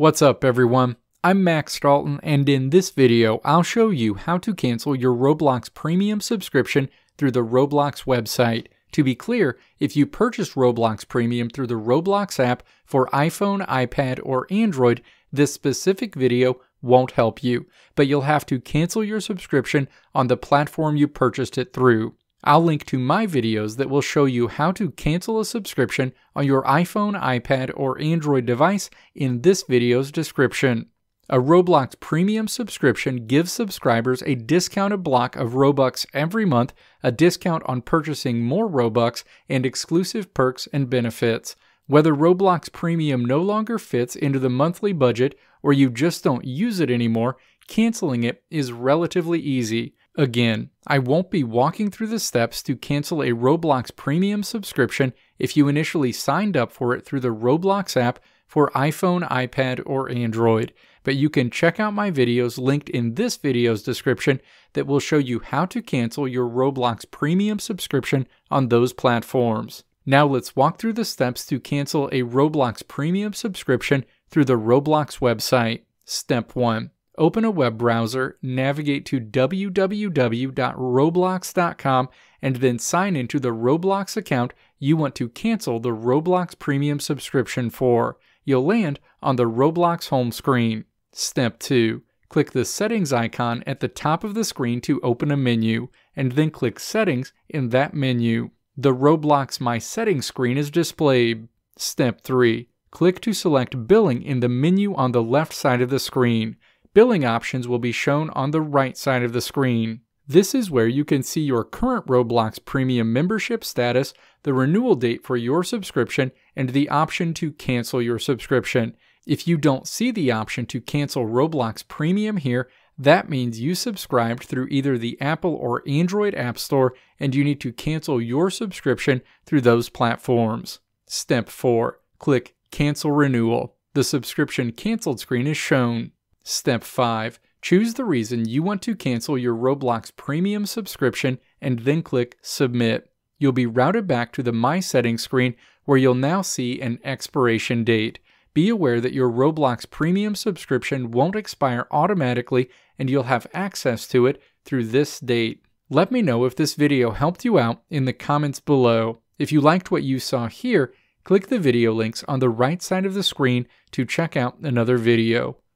What's up everyone, I'm Max Dalton, and in this video I'll show you how to cancel your Roblox Premium subscription through the Roblox website. To be clear, if you purchase Roblox Premium through the Roblox app for iPhone, iPad, or Android, this specific video won't help you, but you'll have to cancel your subscription on the platform you purchased it through. I'll link to my videos that will show you how to cancel a subscription on your iPhone, iPad, or Android device in this video's description. A Roblox Premium subscription gives subscribers a discounted block of Robux every month, a discount on purchasing more Robux, and exclusive perks and benefits. Whether Roblox Premium no longer fits into the monthly budget or you just don't use it anymore, canceling it is relatively easy. Again, I won't be walking through the steps to cancel a Roblox Premium subscription if you initially signed up for it through the Roblox app for iPhone, iPad, or Android, but you can check out my videos linked in this video's description that will show you how to cancel your Roblox Premium subscription on those platforms. Now let's walk through the steps to cancel a Roblox Premium subscription through the Roblox website. Step 1. Open a web browser, navigate to www.roblox.com, and then sign into the Roblox account you want to cancel the Roblox Premium subscription for. You'll land on the Roblox home screen. Step 2. Click the settings icon at the top of the screen to open a menu, and then click Settings in that menu. The Roblox My Settings screen is displayed. Step 3. Click to select Billing in the menu on the left side of the screen. Billing options will be shown on the right side of the screen. This is where you can see your current Roblox Premium membership status, the renewal date for your subscription, and the option to cancel your subscription. If you don't see the option to cancel Roblox Premium here, that means you subscribed through either the Apple or Android App Store and you need to cancel your subscription through those platforms. Step 4. Click Cancel Renewal. The subscription canceled screen is shown. Step 5. Choose the reason you want to cancel your Roblox Premium subscription and then click Submit. You'll be routed back to the My Settings screen where you'll now see an expiration date. Be aware that your Roblox Premium subscription won't expire automatically and you'll have access to it through this date. Let me know if this video helped you out in the comments below. If you liked what you saw here, click the video links on the right side of the screen to check out another video.